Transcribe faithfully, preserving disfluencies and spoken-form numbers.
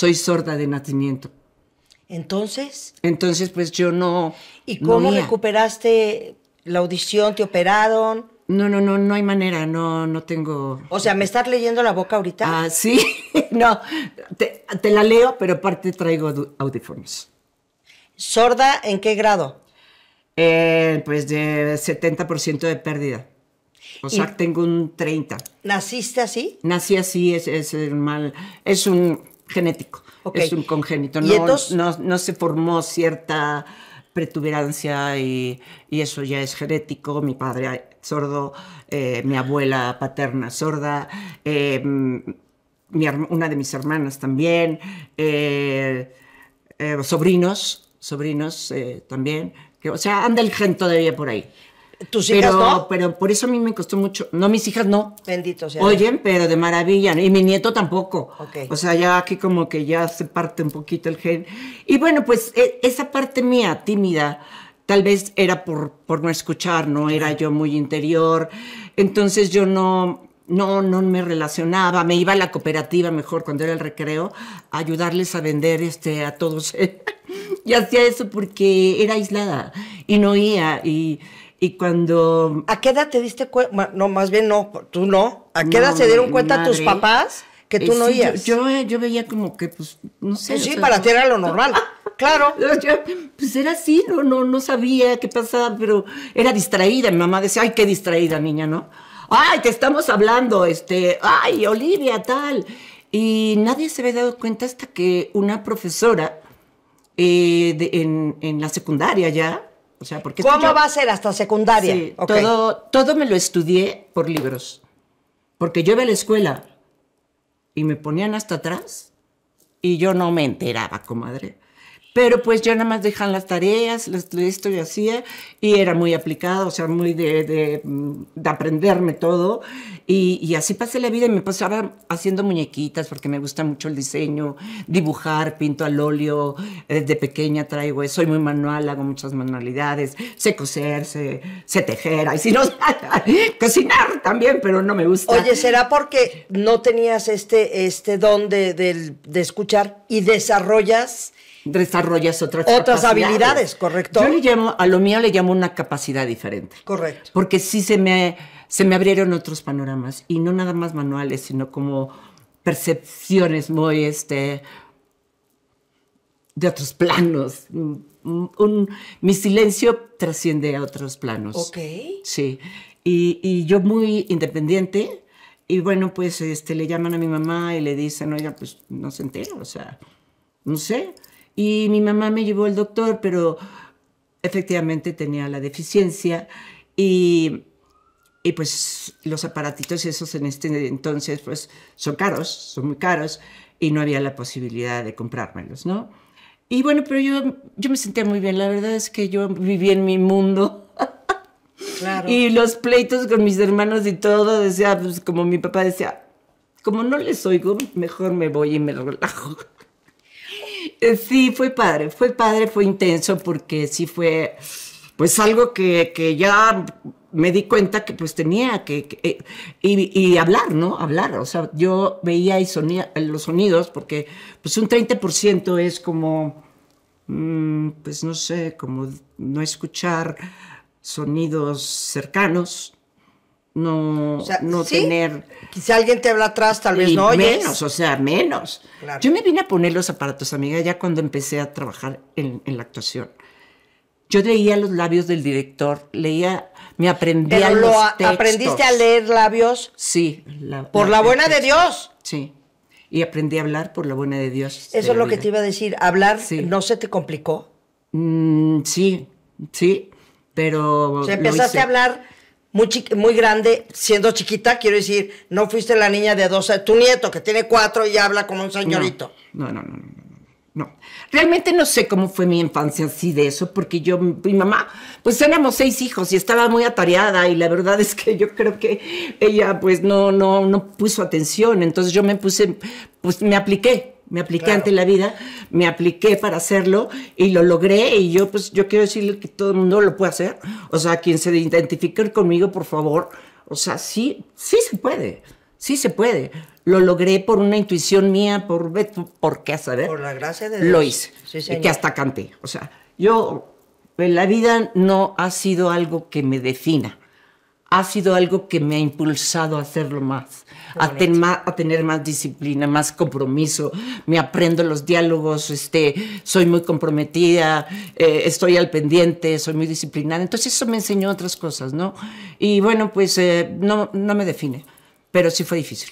soy sorda de nacimiento. ¿Entonces? Entonces, pues yo no... ¿Y cómo no recuperaste la audición? ¿Te operaron? No, no, no, no hay manera, no, no tengo... O sea, ¿me estás leyendo la boca ahorita? Ah, sí, no, te, te la leo, pero aparte traigo audífonos. ¿Sorda en qué grado? Eh, pues de setenta por ciento de pérdida. O sea, y tengo un treinta. ¿Naciste así? Nací así, es, es mal, es un genético, okay. Es un congénito. No, entonces... no, no se formó cierta pretuberancia y, y eso ya es genético. Mi padre sordo, eh, mi abuela paterna sorda, eh, mi, una de mis hermanas también, eh, eh, sobrinos, sobrinos eh, también. Que, o sea, anda el gen todavía por ahí. ¿Tus hijas pero, no? Pero por eso a mí me costó mucho. No, mis hijas no. Bendito sea. Oyen, pero de maravilla. Y mi nieto tampoco. Okay. O sea, ya aquí como que ya se parte un poquito el gen. Y bueno, pues esa parte mía, tímida, tal vez era por, por no escuchar, no era yo muy interior. Entonces yo no, no, no me relacionaba. Me iba a la cooperativa mejor cuando era el recreo a ayudarles a vender este, a todos. Y hacía eso porque era aislada y no oía y... Y cuando... ¿A qué edad te diste cuenta? No, más bien no, tú no. ¿A qué edad no, se dieron cuenta madre, tus papás que tú eh, no sí, oías? Yo, yo, yo veía como que, pues, no sé. Sí, o sea, para ti era lo normal, claro. Yo, pues era así, no, no, no sabía qué pasaba, pero era distraída. Mi mamá decía, ay, qué distraída, niña, ¿no? Ay, que estamos hablando, este, ay, Olivia, tal. Y nadie se había dado cuenta hasta que una profesora eh, de, en, en la secundaria ya... O sea, porque ¿cómo yo, va a ser hasta secundaria? Sí, okay. todo, todo me lo estudié por libros. Porque yo iba a la escuela y me ponían hasta atrás y yo no me enteraba, comadre. Pero pues yo nada más dejaban las tareas, esto y hacía, y era muy aplicada, o sea, muy de, de, de aprenderme todo. Y, y así pasé la vida y me pasaba haciendo muñequitas porque me gusta mucho el diseño, dibujar, pinto al óleo, desde pequeña traigo eso, soy muy manual, hago muchas manualidades, sé coser, sé, sé tejer, y si no, cocinar también, pero no me gusta. Oye, ¿será porque no tenías este, este don de, de, de escuchar y desarrollas... desarrollas otras otras habilidades, correcto. Yo le llamo, a lo mío le llamo una capacidad diferente. Correcto. Porque sí se me, se me abrieron otros panoramas, y no nada más manuales, sino como percepciones muy, este, de otros planos. Un, un, mi silencio trasciende a otros planos. Ok. Sí, y, y yo muy independiente, y bueno, pues este, le llaman a mi mamá y le dicen, oiga, pues no se entera, o sea, no sé. Y mi mamá me llevó al doctor, pero efectivamente tenía la deficiencia y, y pues los aparatitos esos en este entonces pues son caros, son muy caros y no había la posibilidad de comprármelos, ¿no? Y bueno, pero yo, yo me sentía muy bien, la verdad es que yo vivía en mi mundo. Claro. Y los pleitos con mis hermanos y todo, decía, pues como mi papá decía, como no les oigo, mejor me voy y me relajo. Sí, fue padre, fue padre, fue intenso porque sí fue pues algo que, que ya me di cuenta que pues tenía que, que y, y hablar, ¿no? Hablar, o sea, yo veía y sonía los sonidos porque pues un treinta por ciento es como, mmm, pues no sé, como no escuchar sonidos cercanos. No, o sea, no ¿sí? tener... Quizá alguien te habla atrás, tal vez no oyes. Menos, o sea, menos. Claro. Yo me vine a poner los aparatos, amiga, ya cuando empecé a trabajar en, en la actuación. Yo leía los labios del director, leía, me aprendía Pero los lo a, textos. ¿Aprendiste a leer labios? Sí. La, por la, la buena de Dios. Sí. Y aprendí a hablar por la buena de Dios. Eso es lo vida. que te iba a decir. ¿Hablar sí. no se te complicó? Mm, sí, sí, pero... O sea, empezaste a hablar... Muy, muy grande, siendo chiquita, quiero decir, no fuiste la niña de doce, tu nieto que tiene cuatro y habla como un señorito. No, no, no, no, no. Realmente no sé cómo fue mi infancia así de eso, porque yo, mi mamá, pues éramos seis hijos y estaba muy atareada y la verdad es que yo creo que ella pues no, no, no puso atención, entonces yo me puse, pues me apliqué. Me apliqué claro. ante la vida, me apliqué para hacerlo y lo logré. Y yo, pues, yo quiero decirle que todo el mundo lo puede hacer. O sea, quien se identifique conmigo, por favor. O sea, sí, sí se puede, sí se puede. lo logré por una intuición mía, por, por qué saber. Por la gracia de Dios. Lo hice. Sí, señor. Y que hasta canté. O sea, yo, la vida no ha sido algo que me defina. Ha sido algo que me ha impulsado a hacerlo más, a, ten más, a tener más disciplina, más compromiso. Me aprendo los diálogos, este, soy muy comprometida, eh, estoy al pendiente, soy muy disciplinada. Entonces eso me enseñó otras cosas, ¿no? Y bueno, pues eh, no, no me define, pero sí fue difícil.